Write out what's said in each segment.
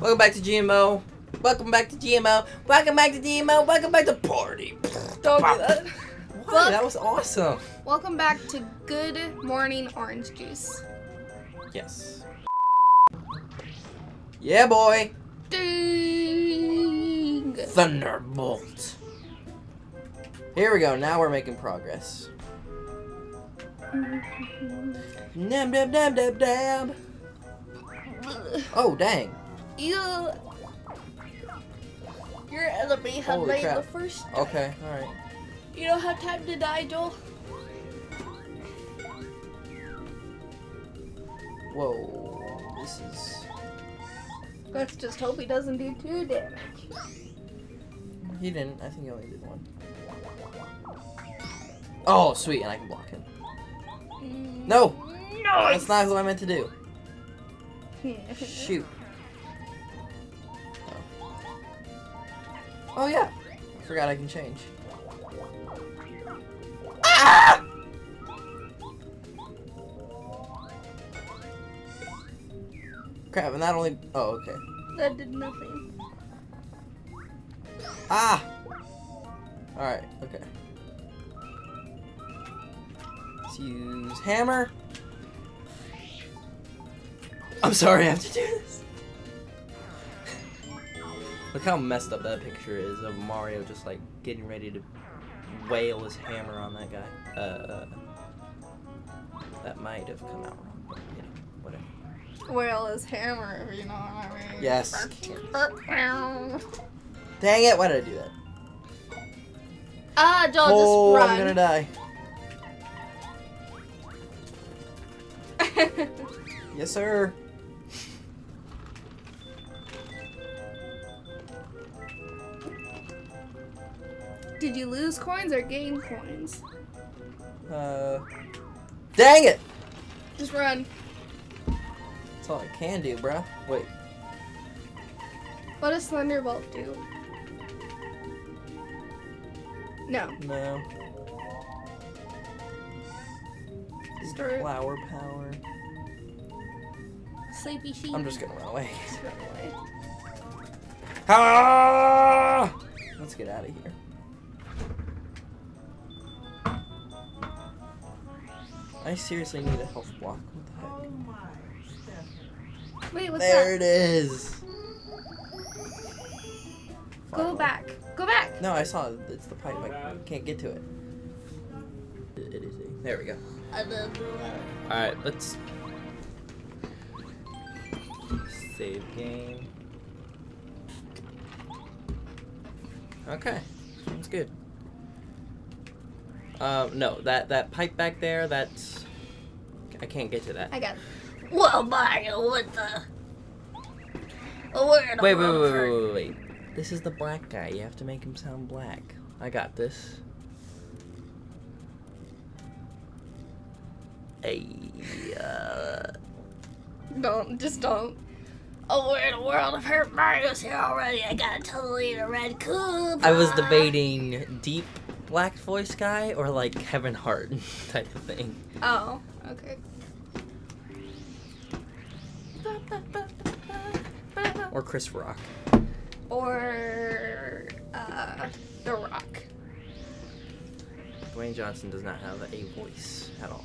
Welcome back to GMO. Welcome back to GMO. Welcome back to GMO. Welcome back to party. Don't do that. What? That was awesome. Welcome back to Good Morning Orange Juice. Yes. Yeah, boy. Ding. Thunderbolt. Here we go. Now we're making progress. Dab, dab, dab, dab, dab. Oh, dang. You. Your enemy had laid the first time. Okay, alright. You don't have time to die, Joel. Whoa. This is. Let's just hope he doesn't do too damage. He didn't. I think he only did one. Oh, sweet. And I can block him. No! No! That's not what I meant to do. Shoot. Oh yeah, I forgot I can change. Ah! Crap, and that only. Oh, okay. That did nothing. Ah! Alright, okay. Let's use hammer. I'm sorry, I have to do this. Look how messed up that picture is of Mario just like getting ready to wail his hammer on that guy. That might have come out wrong, but you know, whatever. Wail his hammer, if you know what I mean. Yes. Dang it! Why did I do that? Ah, Joel, oh, just run. I'm gonna die. Yes, sir. Did you lose coins or gain coins? Dang it! Just run. That's all I can do, bruh. Wait. What does Thunderbolt do? No. No. Start. Flower power. Sleepy sheep. I'm just gonna run away. Just run away. Ah! Let's get out of here. I seriously need a health block. What the heck? Wait, what's that? There it is. Go back. Go back. No, I saw it. It's the pipe. I can't get to it. It is. There we go. All right, let's save game. Okay, sounds good. No, that pipe back there, that's... I can't get to that. I got it. Whoa, Mario, what the... Wait. This is the black guy. You have to make him sound black. I got this. Hey, Don't, just don't. Oh, we're in a world of hurt. Mario's here already. I gotta totally eat a red cube. I was debating deep... black voice guy or like Kevin Hart type of thing. Oh, okay. Or Chris Rock. Or The Rock. Dwayne Johnson does not have a voice at all.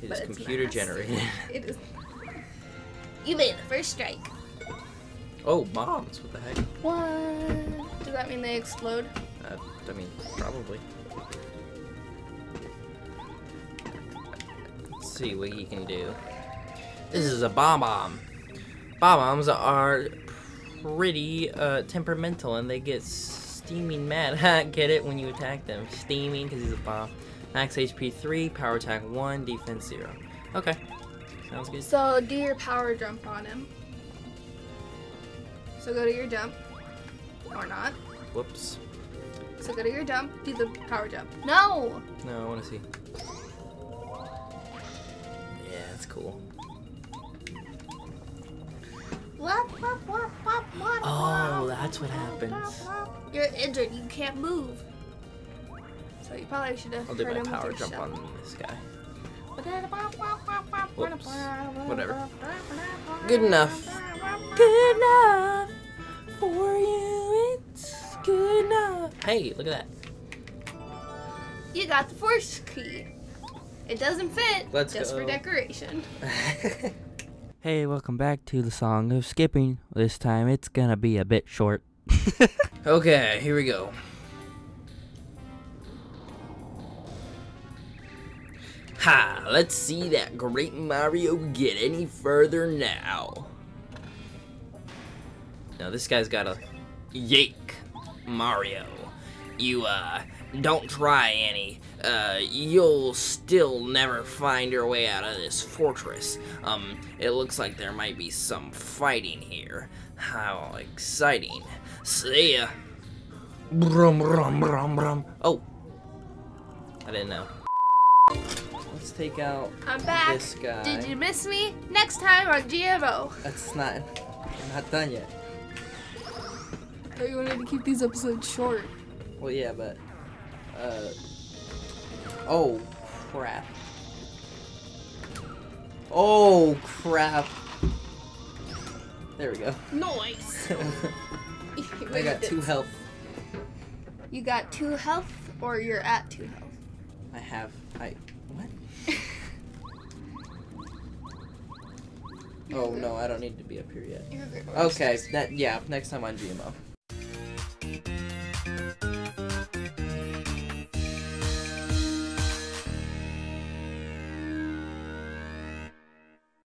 It is computer generated. It is. You made the first strike. Oh, bombs! What the heck? What? Does that mean they explode? I mean, probably. Let's see what he can do. This is a bomb. Bomb-bombs are pretty temperamental, and they get steaming mad. Get it when you attack them. Steaming, because he's a bomb. Max HP 3, power attack 1, defense 0. Okay, sounds good. So do your power jump on him. So go to your jump. Or not. Whoops. So go to your jump, do the power jump. No! No, I want to see. Yeah, that's cool. Oh, that's what happens. You're injured, you can't move. So you probably should have. I'll do my power jump on this guy. Whoops. Whatever. Good enough. Good enough for you. It's good enough. Hey, look at that. You got the force key. It doesn't fit. Let's just go. For decoration. Hey, welcome back to the song of skipping. This time it's gonna be a bit short. Okay, here we go. Ha! Let's see that great Mario get any further now. Now this guy's got a yake, Mario. You don't try any. You'll still never find your way out of this fortress. It looks like there might be some fighting here. How exciting! See ya. Brum brum brum brum. Oh, I didn't know. Let's take out this guy. Did you miss me? Next time on GMO. That's not. I'm not done yet. I thought you wanted to keep these episodes short. Well, yeah, but. Oh crap! Oh crap! There we go. Nice. I got 2 health. You got 2 health, or you're at 2 health. I have. What? Oh no, I don't need to be up here yet. Okay, yeah, next time on GMO.